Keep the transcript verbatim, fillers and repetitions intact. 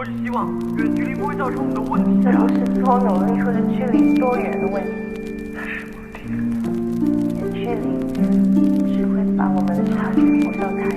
我只希望远距离不会造成我们的问题。最后是从努力或者距离多远的问题。但是我听，远距离只会把我们的差距往上抬。